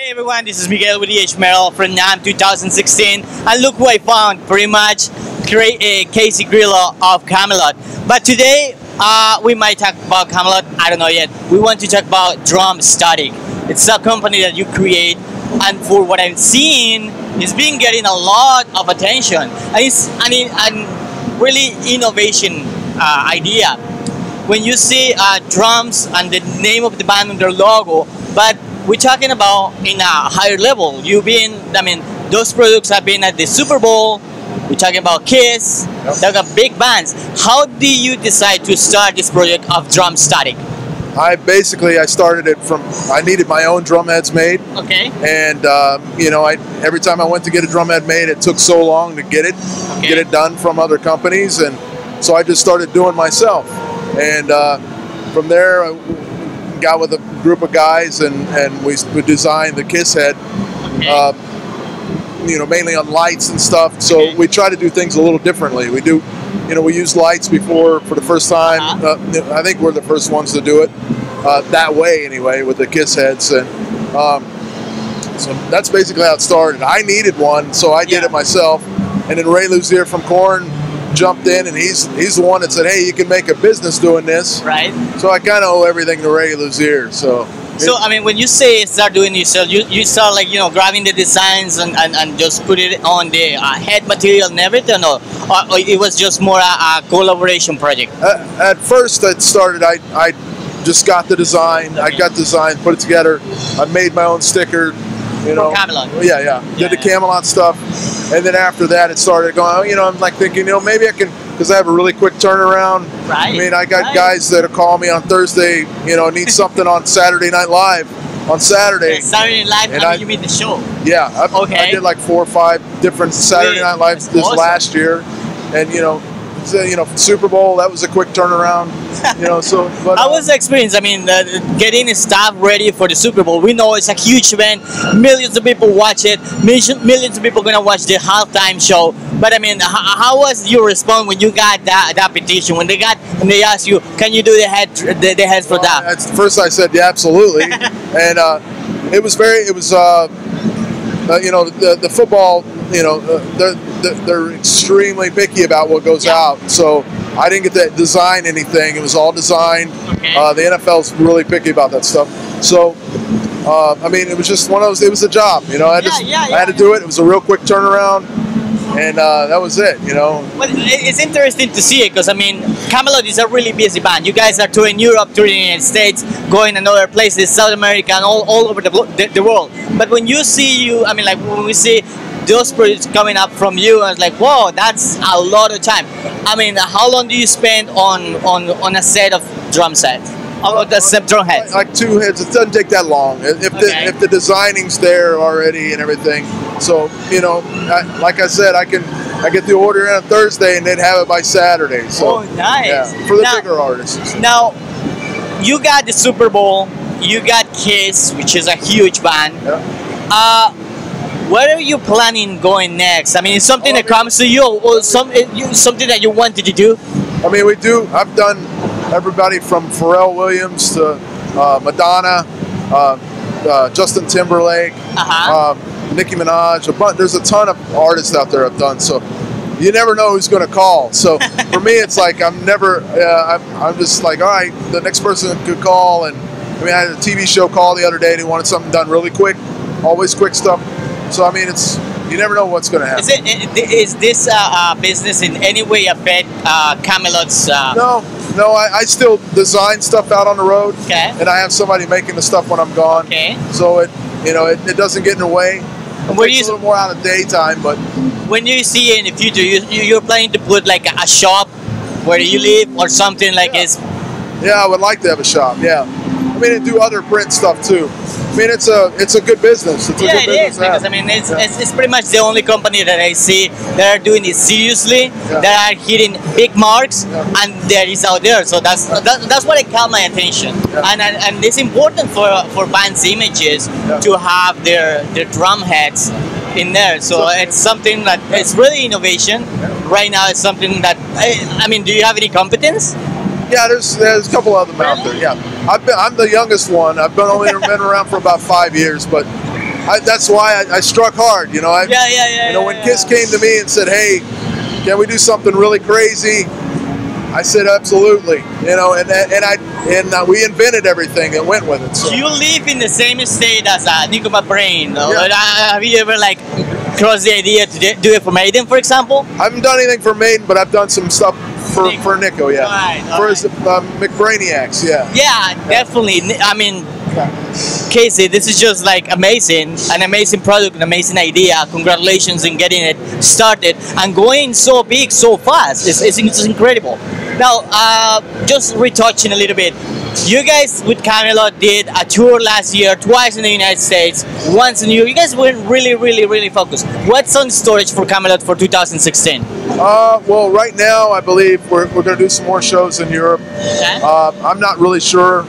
Hey everyone, this is Miguel with EH Merrill from NAMM 2016, and look who I found, pretty much Casey Grillo of Kamelot. But today we might talk about Kamelot, I don't know yet. We want to talk about Drumstatic. It's a company that you create, and for what I'm seeing, it's been getting a lot of attention, and it's really innovation idea. When you see drums and the name of the band on their logo, but we're talking about in a higher level. Those products have been at the Super Bowl. We're talking about KISS. Yep. They've got big bands. How do you decide to start this project of Drumstatic? I started it from, I needed my own drum heads made. Okay. And every time I went to get a drum head made, it took so long to get it done from other companies, and so I just started doing myself. And from there, I got with a group of guys, and we designed the KISS head, mainly on lights and stuff. So we try to do things a little differently. We do, we used lights before for the first time. I think we're the first ones to do it that way, anyway, with the KISS heads. And so that's basically how it started. I needed one, so I did it myself. And then Ray Luzier from Korn jumped in, and he's the one that said, hey, you can make a business doing this, right? So I kind of owe everything to Ray Luzier. So when you say start doing it yourself, you start grabbing the designs and just put it on the head material and everything, or it was just more a collaboration project? At first it started, I just got the design. I got design, put it together. I made my own sticker, Kamelot. Did the Kamelot stuff, and then after that it started going, I'm thinking, maybe I can, because I have a really quick turnaround. Right. I got guys that'll call me on Thursday, need something on Saturday Night Live on Saturday. Yeah, Saturday Night Live, and you mean the show? Yeah. I did 4 or 5 different Saturday Night Lives last year, and Super Bowl, that was a quick turnaround. But how was the experience? Getting staff ready for the Super Bowl. We know it's a huge event. Millions of people watch it. Millions of people gonna watch the halftime show. But how was your response when you got that petition? When they asked you, can you do the heads for that? At first I said, yeah, absolutely. And the football, they're extremely picky about what goes out. So I didn't get to design anything. It was all designed. Okay. The NFL's really picky about that stuff. So, it was just one of those, it was a job, I had to do it. It was a real quick turnaround. And that was it, Well, it's interesting to see it, because Kamelot is a really busy band. You guys are touring Europe, touring the United States, going in other places, South America, and all over the world. But when you see when we see those projects coming up from you, I was like, whoa, that's a lot of time. How long do you spend on a set of drum sets? Drum heads? Like 2 heads. It doesn't take that long if the designing's there already and everything. So I get the order in on Thursday and they'd have it by Saturday. So for the bigger artists. Now you got the Super Bowl, you got KISS, which is a huge band. Yeah. Where are you planning going next? It's something that comes to you, or something that you wanted to do? We do. I've done everybody from Pharrell Williams to Madonna, Justin Timberlake, Nicki Minaj. There's a ton of artists out there I've done, so you never know who's going to call. So for me, it's like I'm just like, all right, the next person could call. And I had a TV show call the other day and he wanted something done really quick, always quick stuff. So it's, you never know what's going to happen. Is this business in any way affect Kamelot's? No. I still design stuff out on the road, and I have somebody making the stuff when I'm gone. Okay. So it doesn't get in the way. It's a little more out of daytime, but when you see it in the future, you're planning to put a shop where you live or something like this. Yeah, I would like to have a shop. Yeah. And do other print stuff too. It's a good business. It's a good business. Is, because it's pretty much the only company that I see that are doing it seriously, that are hitting big marks, and that is out there. So that's what it caught my attention. Yeah. And it's important for bands' images to have their drum heads in there. So it's something that it's really innovation. Yeah. Right now, it's something that do you have any competence? Yeah, there's a couple of them out there. Yeah, I'm the youngest one. I've been around for about 5 years, but that's why I struck hard, you know. When KISS came to me and said, hey, can we do something really crazy? I said, absolutely, you know, and we invented everything that went with it. So. Do you live in the same state as Nicko McBrain? Yeah. Have you ever, like, crossed the idea to do it for Maiden, for example? I haven't done anything for Maiden, but I've done some stuff for Nicko, yeah. All right, all for his McBrainiacs, yeah. Yeah, definitely. I mean, Casey, this is just like amazing, an amazing product, an amazing idea. Congratulations on getting it started and going so big so fast. It's incredible. Now, just retouching a little bit, you guys with Kamelot did a tour last year, twice in the United States, once in New York. You guys were really focused. What's on storage for Kamelot for 2016? Well, right now, I believe we're going to do some more shows in Europe. Okay. I'm not really sure.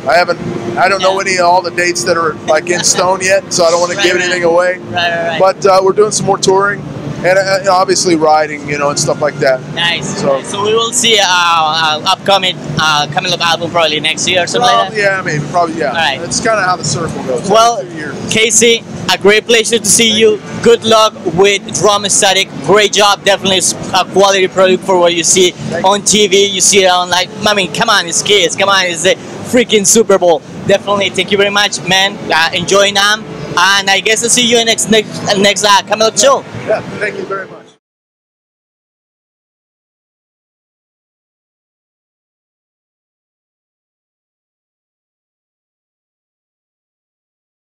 I don't know all the dates that are like in stone yet, so I don't want to give anything away. Right. But we're doing some more touring. And obviously riding, you know, and stuff like that. Nice. So, we will see our upcoming Kamelot album probably next year or something like that? Yeah, maybe. Probably, yeah. All right. It's kind of how the circle goes. Well, Casey, a great pleasure to see you. Good luck with Drumstatic. Great job. Definitely a quality product for what you see on TV. You see it on, like, I mean, come on, it's KISS. Come on, it's the freaking Super Bowl. Definitely. Thank you very much, man. Enjoy NAMM. And I guess I'll see you next Kamelot show. Yeah, thank you very much.